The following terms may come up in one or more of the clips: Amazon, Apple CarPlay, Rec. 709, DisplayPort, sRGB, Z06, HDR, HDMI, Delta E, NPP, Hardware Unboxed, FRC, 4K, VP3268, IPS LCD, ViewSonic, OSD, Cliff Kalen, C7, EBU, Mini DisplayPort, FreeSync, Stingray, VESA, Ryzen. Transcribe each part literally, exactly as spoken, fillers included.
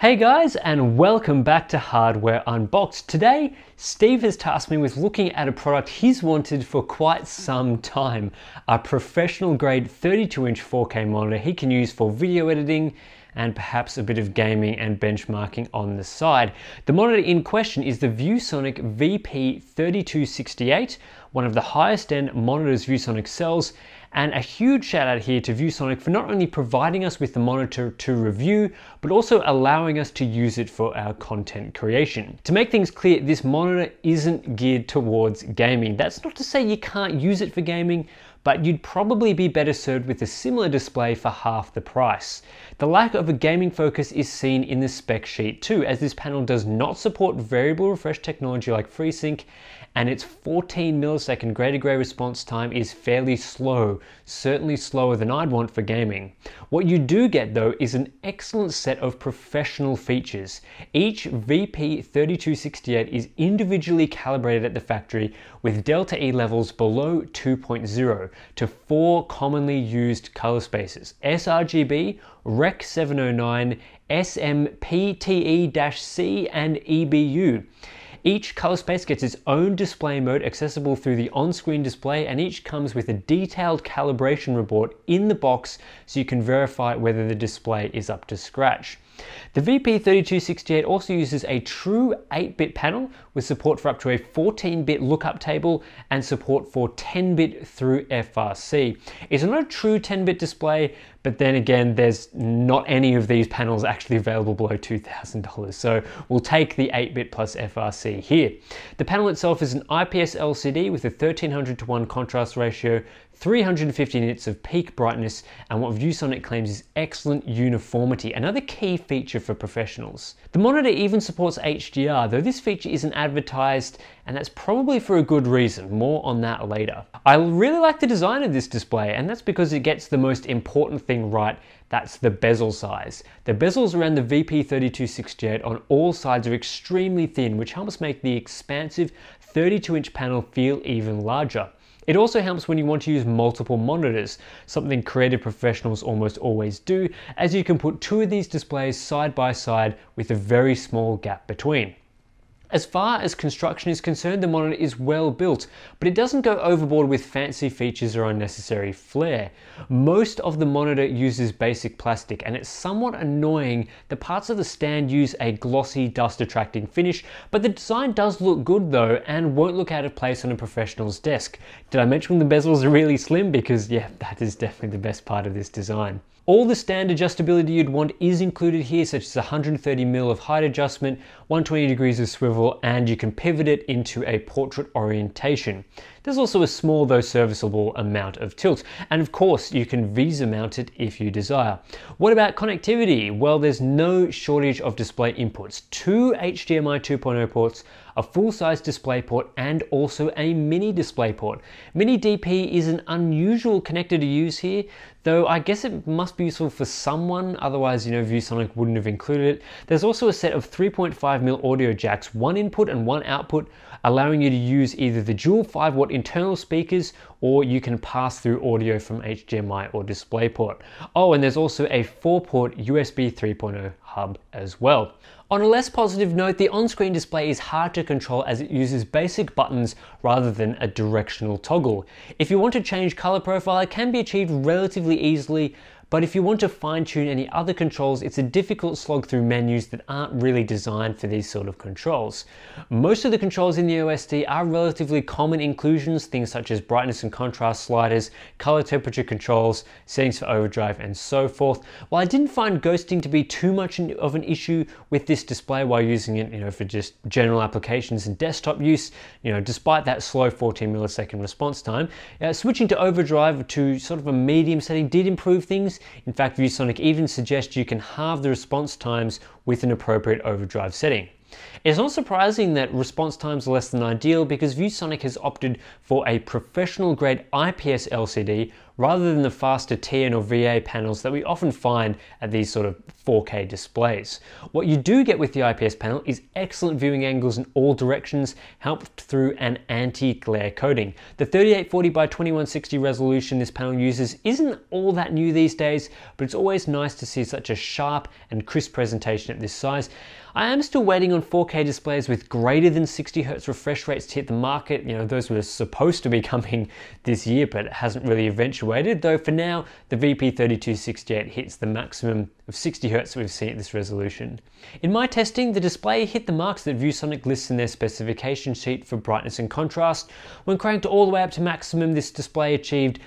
Hey guys, and welcome back to Hardware Unboxed. Today, Steve has tasked me with looking at a product he's wanted for quite some time, a professional grade thirty-two inch four K monitor he can use for video editing and perhaps a bit of gaming and benchmarking on the side. The monitor in question is the ViewSonic V P thirty-two sixty-eight, one of the highest end monitors ViewSonic sells. And a huge shout out here to ViewSonic for not only providing us with the monitor to review, but also allowing us to use it for our content creation. To make things clear, this monitor isn't geared towards gaming. That's not to say you can't use it for gaming, but you'd probably be better served with a similar display for half the price. The lack of a gaming focus is seen in the spec sheet too, as this panel does not support variable refresh technology like FreeSync, and its fourteen millisecond gray to gray response time is fairly slow, certainly slower than I'd want for gaming. What you do get though is an excellent set of professional features. Each V P thirty-two sixty-eight is individually calibrated at the factory with Delta E levels below two point zero to four commonly used color spaces: sRGB, Rec. seven oh nine, S M P T E C, and E B U. Each color space gets its own display mode accessible through the on-screen display, and each comes with a detailed calibration report in the box so you can verify whether the display is up to scratch. The V P thirty-two sixty-eight also uses a true eight bit panel with support for up to a fourteen bit lookup table and support for ten bit through F R C. It's not a true ten bit display, but then again, there's not any of these panels actually available below two thousand dollars. So we'll take the eight bit plus F R C here. The panel itself is an I P S L C D with a thirteen hundred to one contrast ratio, three hundred fifty nits of peak brightness, and what ViewSonic claims is excellent uniformity, another key feature for professionals. The monitor even supports H D R, though this feature isn't advertised, and that's probably for a good reason. More on that later. I really like the design of this display, and that's because it gets the most important thing right. That's the bezel size. The bezels around the V P thirty-two sixty-eight on all sides are extremely thin, which helps make the expansive thirty-two inch panel feel even larger. It also helps when you want to use multiple monitors, something creative professionals almost always do, as you can put two of these displays side by side with a very small gap between. As far as construction is concerned, the monitor is well built, but it doesn't go overboard with fancy features or unnecessary flair. Most of the monitor uses basic plastic, and it's somewhat annoying that parts of the stand use a glossy, dust-attracting finish, but the design does look good though, and won't look out of place on a professional's desk. Did I mention the bezels are really slim? Because yeah, that is definitely the best part of this design. All the stand adjustability you'd want is included here, such as one hundred thirty millimeters of height adjustment, one hundred twenty degrees of swivel, and you can pivot it into a portrait orientation. There's also a small though serviceable amount of tilt, and of course you can VESA mount it if you desire. What about connectivity? Well, there's no shortage of display inputs. Two H D M I two point oh ports, a full-size DisplayPort, and also a Mini DisplayPort. Mini D P is an unusual connector to use here, though I guess it must be useful for someone, otherwise, you know, ViewSonic wouldn't have included it. There's also a set of three point five millimeter audio jacks, one input and one output, allowing you to use either the dual five watt internal speakers, or you can pass through audio from H D M I or DisplayPort. Oh, and there's also a four port U S B three point oh hub as well. On a less positive note, the on-screen display is hard to control as it uses basic buttons rather than a directional toggle. If you want to change color profile, it can be achieved relatively easily, but if you want to fine-tune any other controls, it's a difficult slog through menus that aren't really designed for these sort of controls. Most of the controls in the O S D are relatively common inclusions, things such as brightness and contrast sliders, color temperature controls, settings for overdrive, and so forth. While I didn't find ghosting to be too much of an issue with this display while using it, you know, for just general applications and desktop use, you know, despite that slow fourteen millisecond response time, uh, switching to overdrive to sort of a medium setting did improve things. In fact, ViewSonic even suggests you can halve the response times with an appropriate overdrive setting. It's not surprising that response times are less than ideal because ViewSonic has opted for a professional grade I P S L C D rather than the faster T N or V A panels that we often find at these sort of four K displays. What you do get with the I P S panel is excellent viewing angles in all directions, helped through an anti-glare coating. The thirty-eight forty by twenty-one sixty resolution this panel uses isn't all that new these days, but it's always nice to see such a sharp and crisp presentation at this size. I am still waiting on four K displays with greater than sixty hertz refresh rates to hit the market. You know, those were supposed to be coming this year, but it hasn't really eventuated. Though for now, the V P thirty-two sixty-eight hits the maximum of sixty hertz that we've seen at this resolution. In my testing, the display hit the marks that ViewSonic lists in their specification sheet for brightness and contrast. When cranked all the way up to maximum, this display achieved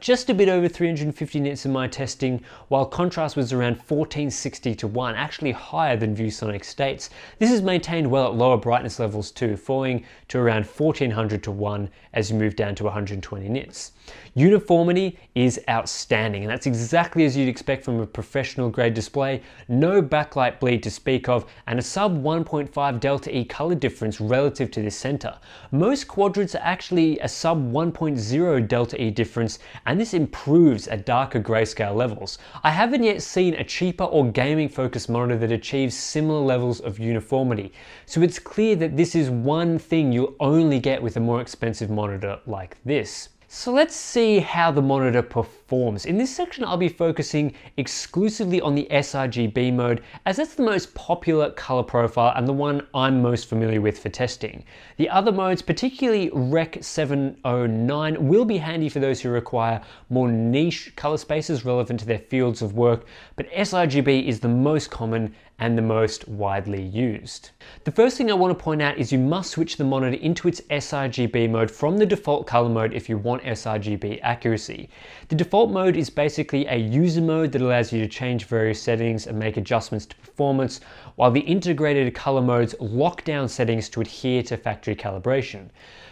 just a bit over three hundred fifty nits in my testing, while contrast was around fourteen sixty to one, actually higher than ViewSonic states. This is maintained well at lower brightness levels too, falling to around fourteen hundred to one as you move down to one hundred twenty nits. Uniformity is outstanding, and that's exactly as you'd expect from a professional grade display. No backlight bleed to speak of, and a sub one point five Delta E color difference relative to this center. Most quadrants are actually a sub one point zero Delta E difference, and this improves at darker grayscale levels. I haven't yet seen a cheaper or gaming focused monitor that achieves similar levels of uniformity. So it's clear that this is one thing you'll only get with a more expensive monitor like this. So let's see how the monitor performs. In this section, I'll be focusing exclusively on the s R G B mode, as that's the most popular color profile and the one I'm most familiar with for testing. The other modes, particularly Rec seven oh nine, will be handy for those who require more niche color spaces relevant to their fields of work, but s R G B is the most common and the most widely used. The first thing I want to point out is you must switch the monitor into its s R G B mode from the default color mode if you want s R G B accuracy. The default mode is basically a user mode that allows you to change various settings and make adjustments to performance, while the integrated color modes lock down settings to adhere to factory calibration.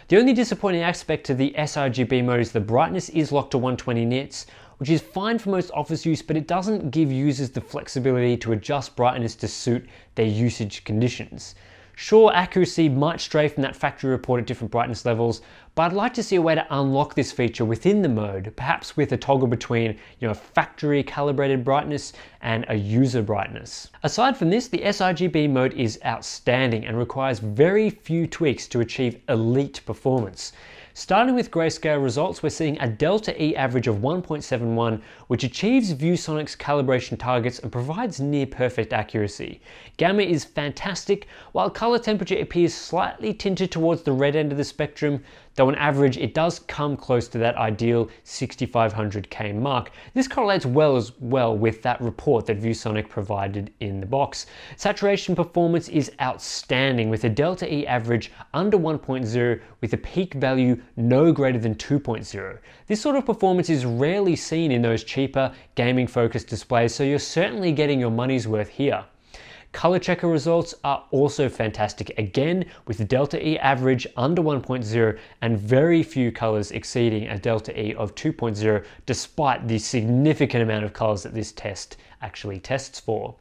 The only disappointing aspect to the s R G B mode is the brightness is locked to one hundred twenty nits, which is fine for most office use, but it doesn't give users the flexibility to adjust brightness to suit their usage conditions. Sure, accuracy might stray from that factory report at different brightness levels, but I'd like to see a way to unlock this feature within the mode, perhaps with a toggle between, you know, factory calibrated brightness and a user brightness. Aside from this, the s R G B mode is outstanding and requires very few tweaks to achieve elite performance. Starting with grayscale results, we're seeing a Delta E average of one point seven one, which achieves ViewSonic's calibration targets and provides near perfect accuracy. Gamma is fantastic, while color temperature appears slightly tinted towards the red end of the spectrum, though on average it does come close to that ideal sixty-five hundred K mark. This correlates well as well with that report that ViewSonic provided in the box. Saturation performance is outstanding, with a Delta E average under one point zero with a peak value no greater than two point zero. This sort of performance is rarely seen in those cheaper gaming focused displays, so you're certainly getting your money's worth here. Color checker results are also fantastic, again with the Delta E average under one point zero and very few colors exceeding a Delta E of two point zero, despite the significant amount of colors that this test actually tests for.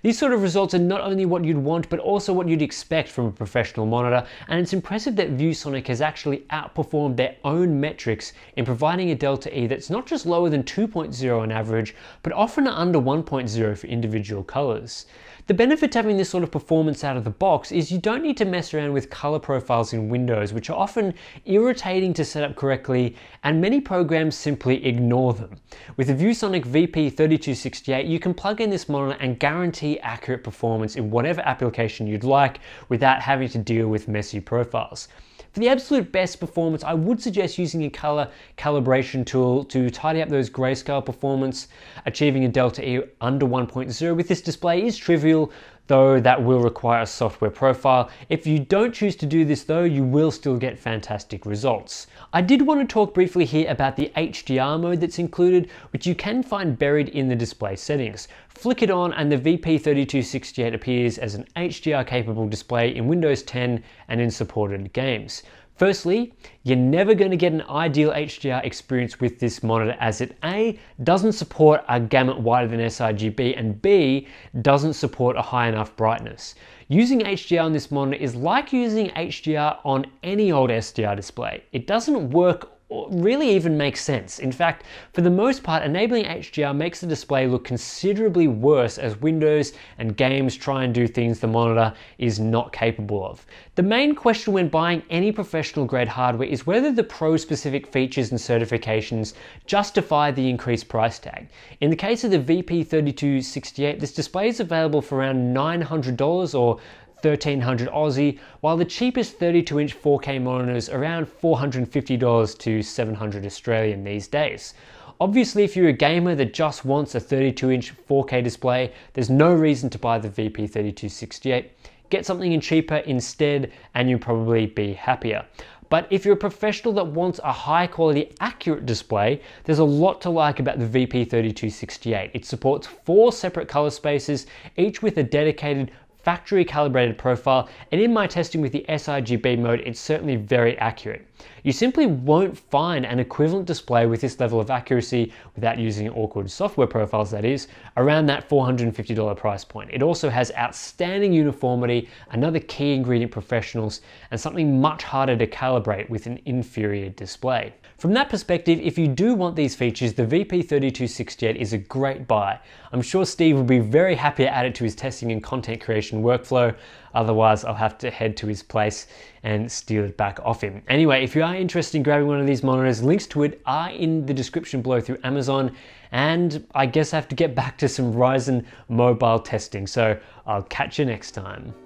These sort of results are not only what you'd want, but also what you'd expect from a professional monitor, and it's impressive that ViewSonic has actually outperformed their own metrics in providing a Delta E that's not just lower than two point zero on average, but often under one point zero for individual colors. The benefit to having this sort of performance out of the box is you don't need to mess around with color profiles in Windows, which are often irritating to set up correctly, and many programs simply ignore them. With the ViewSonic V P thirty-two sixty-eight, you can plug in this monitor and guarantee accurate performance in whatever application you'd like without having to deal with messy profiles. For the absolute best performance, I would suggest using a color calibration tool to tidy up those grayscale performance. Achieving a Delta E under one point zero with this display is trivial, though that will require a software profile. If you don't choose to do this though, you will still get fantastic results. I did want to talk briefly here about the H D R mode that's included, which you can find buried in the display settings. Flick it on and the V P thirty-two sixty-eight appears as an H D R capable display in Windows ten and in supported games. Firstly, you're never going to get an ideal H D R experience with this monitor, as it A, doesn't support a gamut wider than sRGB, and B, doesn't support a high enough brightness. Using H D R on this monitor is like using H D R on any old S D R display. It doesn't work or really even make sense. In fact, for the most part, enabling H D R makes the display look considerably worse as Windows and games try and do things the monitor is not capable of. The main question when buying any professional grade hardware is whether the pro-specific features and certifications justify the increased price tag. In the case of the V P thirty-two sixty-eight, this display is available for around nine hundred dollars or thirteen hundred Aussie, while the cheapest thirty-two inch four K monitor is around four hundred fifty dollars to seven hundred Australian these days. Obviously, if you're a gamer that just wants a thirty-two inch four K display, there's no reason to buy the V P thirty-two sixty-eight. Get something cheaper instead and you'll probably be happier. But if you're a professional that wants a high quality accurate display, there's a lot to like about the V P thirty-two sixty-eight. It supports four separate color spaces, each with a dedicated factory calibrated profile, and in my testing with the sRGB mode, it's certainly very accurate. You simply won't find an equivalent display with this level of accuracy, without using awkward software profiles that is, around that four hundred fifty dollar price point. It also has outstanding uniformity, another key ingredient professionals, and something much harder to calibrate with an inferior display. From that perspective, if you do want these features, the V P thirty-two sixty-eight is a great buy. I'm sure Steve will be very happy to add it to his testing and content creation workflow, otherwise I'll have to head to his place and steal it back off him. Anyway, if you are interested in grabbing one of these monitors, links to it are in the description below through Amazon, and I guess I have to get back to some Ryzen mobile testing, so I'll catch you next time.